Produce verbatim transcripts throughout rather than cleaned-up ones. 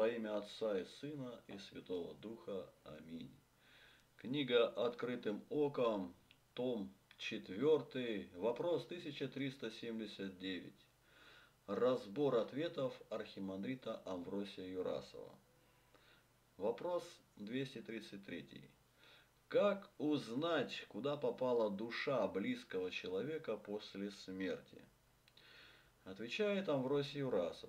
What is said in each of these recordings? Во имя Отца и Сына и Святого Духа. Аминь. Книга «Открытым оком», том четыре, вопрос тысяча триста семьдесят девять. Разбор ответов архимандрита Амвросия Юрасова. Вопрос двести тридцать три. Как узнать, куда попала душа близкого человека после смерти? Отвечает Амвросий Юрасов.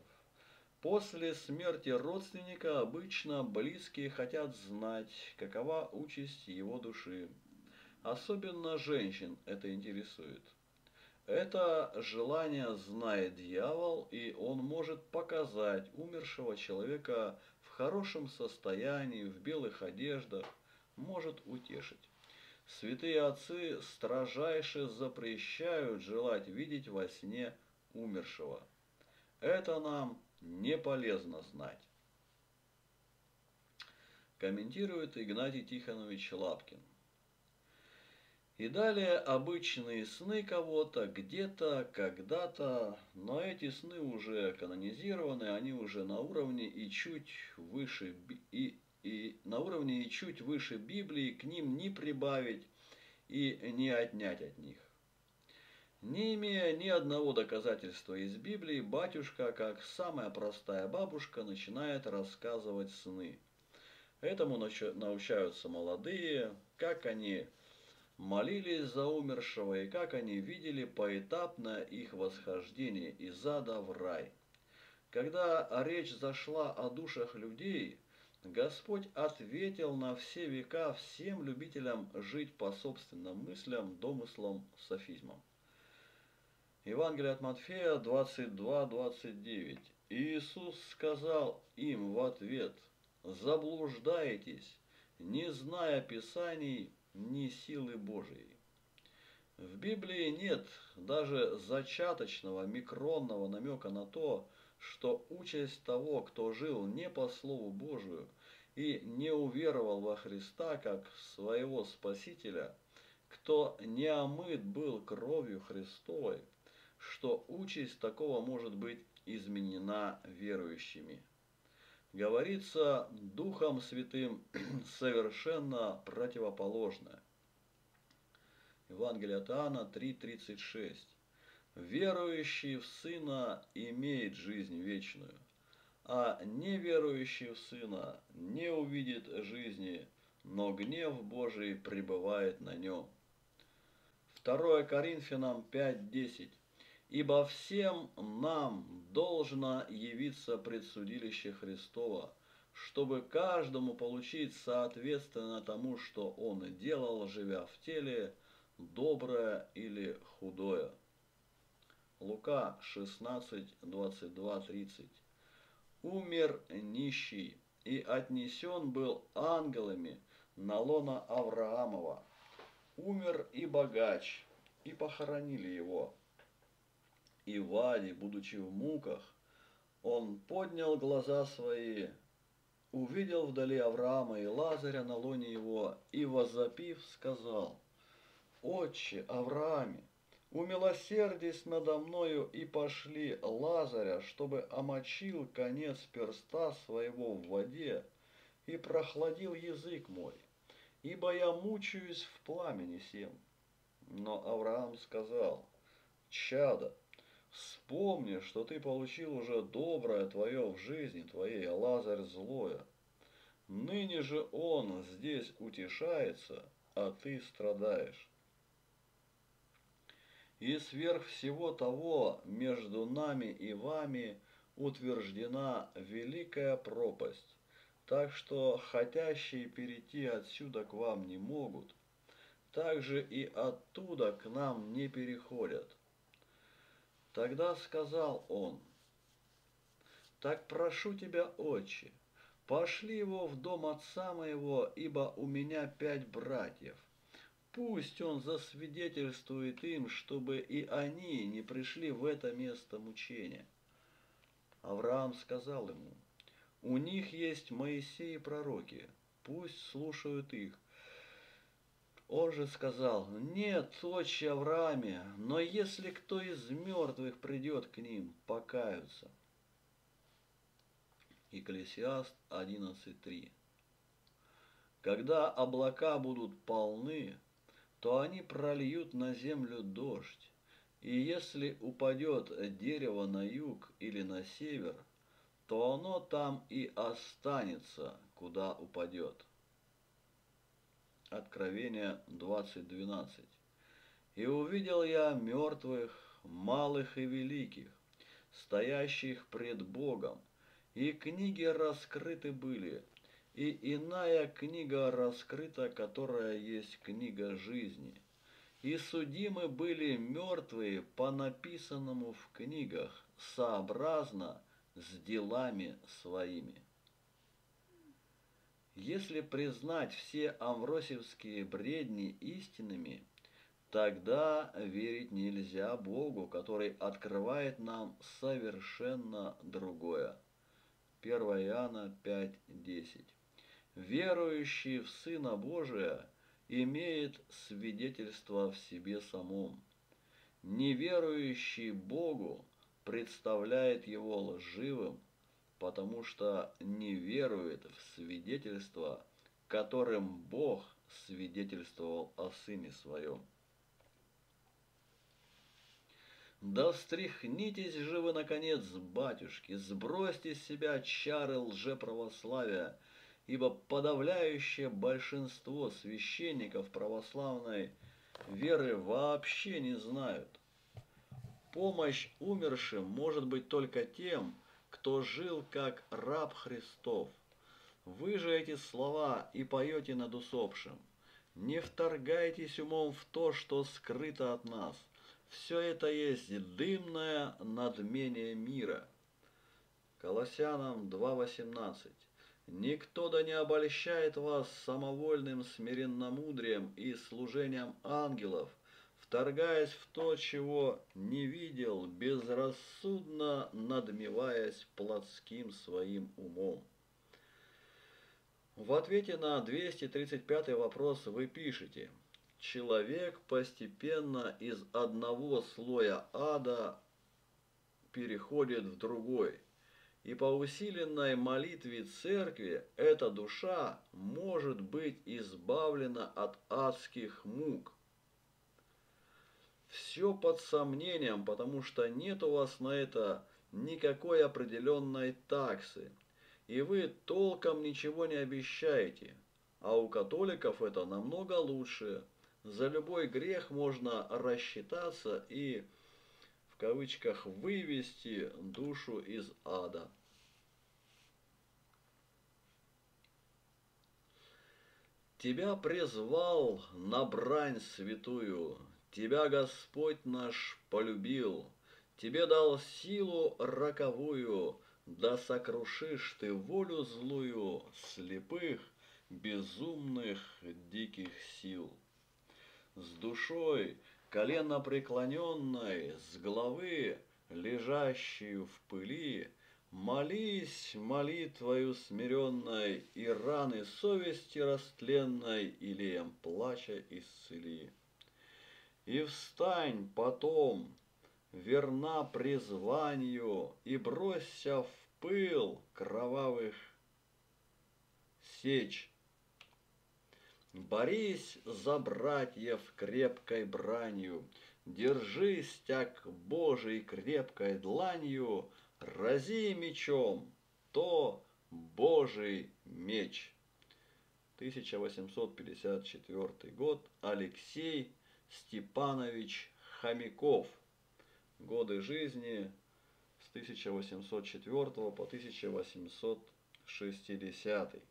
После смерти родственника обычно близкие хотят знать, какова участь его души. Особенно женщин это интересует. Это желание знает дьявол, и он может показать умершего человека в хорошем состоянии, в белых одеждах, может утешить. Святые отцы строжайше запрещают желать видеть во сне умершего. Это нам не полезно знать. Комментирует Игнатий Тихонович Лапкин. И далее обычные сны кого-то, где-то, когда-то, но эти сны уже канонизированы, они уже на уровне и чуть выше, и, и, на уровне и чуть выше Библии, к ним не прибавить и не отнять от них. Не имея ни одного доказательства из Библии, батюшка, как самая простая бабушка, начинает рассказывать сны. Этому научаются молодые, как они молились за умершего и как они видели поэтапное их восхождение из ада в рай. Когда речь зашла о душах людей, Господь ответил на все века всем любителям жить по собственным мыслям, домыслам, софизмам. Евангелие от Матфея двадцать два, двадцать девять. Иисус сказал им в ответ: «Заблуждаетесь, не зная Писаний, ни силы Божией». В Библии нет даже зачаточного микронного намека на то, что участь того, кто жил не по Слову Божию и не уверовал во Христа как своего Спасителя, кто не омыт был кровью Христовой, что участь такого может быть изменена верующими. Говорится Духом Святым совершенно противоположное. Евангелие от Иоанна три, тридцать шесть. Верующий в Сына имеет жизнь вечную, а неверующий в Сына не увидит жизни, но гнев Божий пребывает на нем. второе Коринфянам пять, десять. Ибо всем нам должно явиться пред судилище Христово, чтобы каждому получить соответственно тому, что он делал, живя в теле, доброе или худое. Лука шестнадцать, двадцать два, тридцать. Умер нищий и отнесен был ангелами на лона Авраамова. Умер и богач, и похоронили его. И в аде, будучи в муках, он поднял глаза свои, увидел вдали Авраама и Лазаря на лоне его, и, возопив, сказал: «Отче Аврааме, умилосердись надо мною, и пошли Лазаря, чтобы омочил конец перста своего в воде и прохладил язык мой, ибо я мучаюсь в пламени сем». Но Авраам сказал: «Чадо, вспомни, что ты получил уже доброе твое в жизни твоей, а Лазарь злое. Ныне же он здесь утешается, а ты страдаешь». И сверх всего того между нами и вами утверждена великая пропасть, так что хотящие перейти отсюда к вам не могут, так же и оттуда к нам не переходят. Тогда сказал он: «Так прошу тебя, отче, пошли его в дом отца моего, ибо у меня пять братьев. Пусть он засвидетельствует им, чтобы и они не пришли в это место мучения». Авраам сказал ему: «У них есть Моисей и пророки, пусть слушают их». Он же сказал: «Нет, отче Аврааме, но если кто из мертвых придет к ним, покаются». Екклесиаст одиннадцать три. Когда облака будут полны, то они прольют на землю дождь, и если упадет дерево на юг или на север, то оно там и останется, куда упадет. Откровение двадцать двенадцать. И увидел я мертвых, малых и великих, стоящих пред Богом, и книги раскрыты были, и иная книга раскрыта, которая есть книга жизни. И судимы были мертвые по написанному в книгах, сообразно с делами своими. Если признать все амвросиевские бредни истинными, тогда верить нельзя Богу, который открывает нам совершенно другое. первое Иоанна пять десять. Верующий в Сына Божия имеет свидетельство в себе самом. Неверующий Богу представляет его лживым, потому что не верует в свидетельство, которым Бог свидетельствовал о Сыне Своем. Да встряхнитесь же вы, наконец, батюшки, сбросьте с себя чары лжеправославия, ибо подавляющее большинство священников православной веры вообще не знают. Помощь умершим может быть только тем, кто жил как раб Христов. Вы же эти слова и поете над усопшим. Не вторгайтесь умом в то, что скрыто от нас. Все это есть дымное надмение мира. Колоссянам два восемнадцать. Никто да не обольщает вас самовольным смиренномудрием и служением ангелов, вторгаясь в то, чего не видел, безрассудно надмеваясь плотским своим умом. В ответе на двести тридцать пятый вопрос вы пишете: человек постепенно из одного слоя ада переходит в другой, и по усиленной молитве церкви эта душа может быть избавлена от адских мук. Все под сомнением, потому что нет у вас на это никакой определенной таксы, и вы толком ничего не обещаете, а у католиков это намного лучше. За любой грех можно рассчитаться и, в кавычках, вывести душу из ада. Тебя призвал на брань святую, тебя Господь наш полюбил, тебе дал силу роковую, да сокрушишь ты волю злую слепых, безумных, диких сил. С душой, колено преклоненной, с головы, лежащей в пыли, молись молитвою смиренной, и раны совести растленной илеем плача исцели. И встань потом, верна призванию, и бросься в пыл кровавых сечь. Борись за братьев крепкой бранью, держи стяг Божий крепкой дланью, рази мечом, то Божий меч. тысяча восемьсот пятьдесят четвёртый год. Алексей Степанович Хомяков. Годы жизни с тысяча восемьсот четвёртого по тысяча восемьсот шестидесятый.